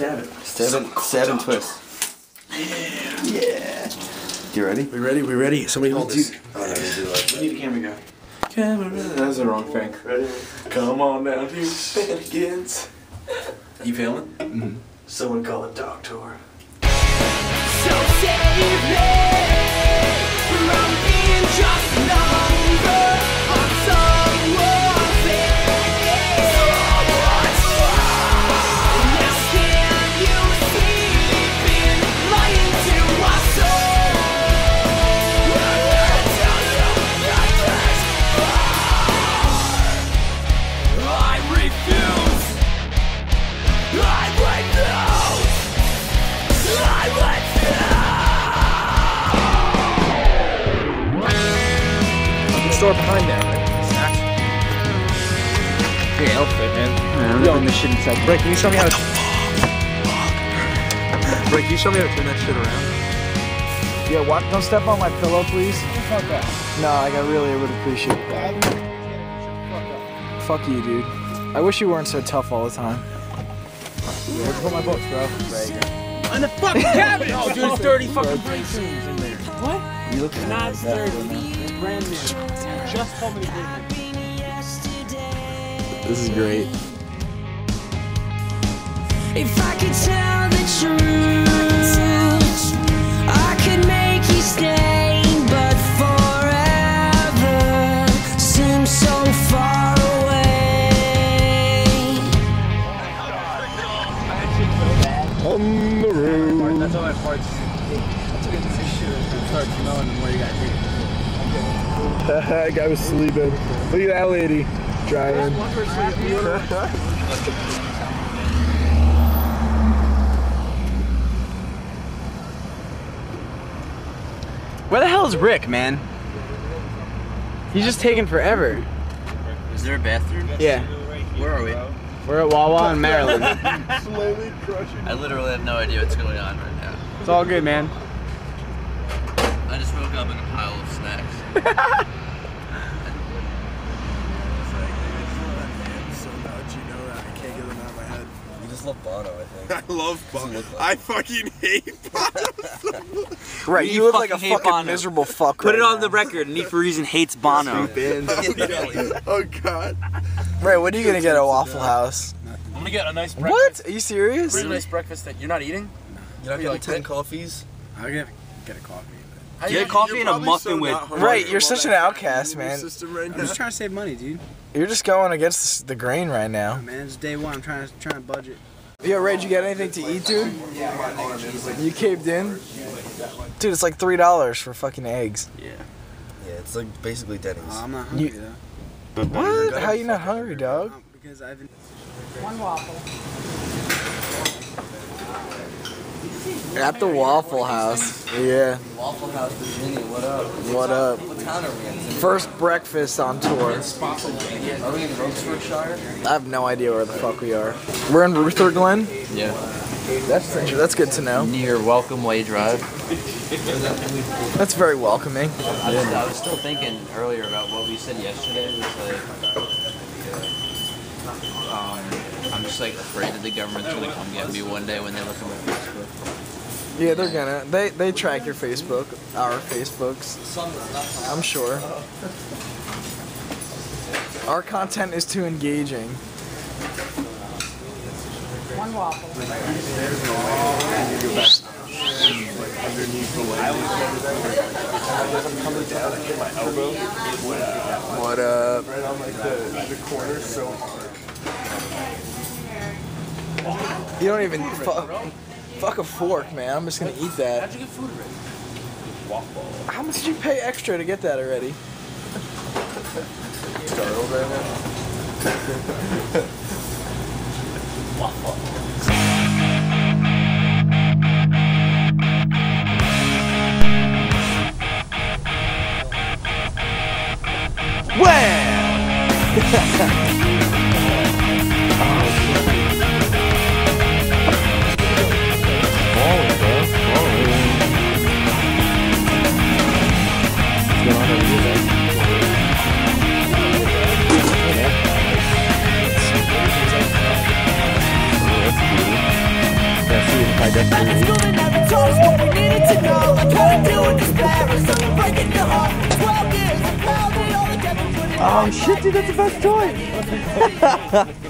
stab it. Stab and twist. Yeah. Yeah. You ready? We ready? We ready? Somebody hold this. Oh, no, we need a camera guy. Camera. That was the wrong thing. Ready? Come on down, you mannequins. You feeling? Mm-hmm. Someone call a doctor. So save me from being just number on someone. Store behind that, right? Great outfit, man. We on this shit inside. Break, can you show me how to... Break, can you show me how to turn that shit around? Yeah, what? Don't step on my pillow, please. Fuck that. No, like, I really would appreciate that. Fuck you, dude. I wish you weren't so tough all the time. Where'd you put my books, bro? Right here. On the fucking cabinet! Oh, dude, it's dirty fucking brake shoes in there. What? You look not dirty. Brand new. Just told me to do it. This is great. If I could tell the truth, I could make you stay, but forever seems so far away. On the road. That's all that parts. That's a good decision. Start smelling where you got here. That guy was sleeping. Look at that lady driving. Where the hell is Rick, man? He's just taking forever. Is there a bathroom? Yeah. Where are we? We're at Wawa in Maryland. I literally have no idea what's going on right now. It's all good, man. I just woke up in a pile of snacks. You just love Bono, I think. I love Bono. Like I fucking hate Bono. Right, you look like a fucking miserable fuck. Put it on the record. Need for Reason hates Bono. Oh god. Ray, what are you gonna get at Waffle House? I'm gonna get a nice breakfast. What? Are you serious? Really nice breakfast that you're not eating. You're not getting like 10 coffees. I'm gonna get a coffee. You had coffee and a muffin so with... Right, you're such an outcast, man. I'm just trying to save money, dude. You're just going against the grain right now. Oh, man, it's day one. I'm trying to budget. Yo, Ray, did you get anything to eat, dude? Yeah. You caved in? Dude, it's like $3 for fucking eggs. Yeah. Yeah, it's like basically Denny's. I'm not hungry, though. But what? How are you not hungry, dog? Because I've been... One waffle. At the Waffle House. Yeah. Waffle House, Virginia. What up? What up? What town are we in? First breakfast on tour. Are we in Roxfordshire? I have no idea where the fuck we are. We're in Rutherglen? Yeah. That's good to know. Near Welcome Way Drive. That's very welcoming. I was still thinking earlier about what we said yesterday. It was like, I'm just like afraid that the government's gonna come get me one day when they look at my Facebook. Yeah, they're gonna. They track your Facebook, our Facebooks. I'm sure. Our content is too engaging. One waffle. What up? Right on like the corner so hard. You don't even fuck a fork, man. I'm just gonna eat that. How'd you get food already? How much did you pay extra to get that already? Startled right now. Waffle. Well. Thank you. Oh shit, dude, that's the best toy!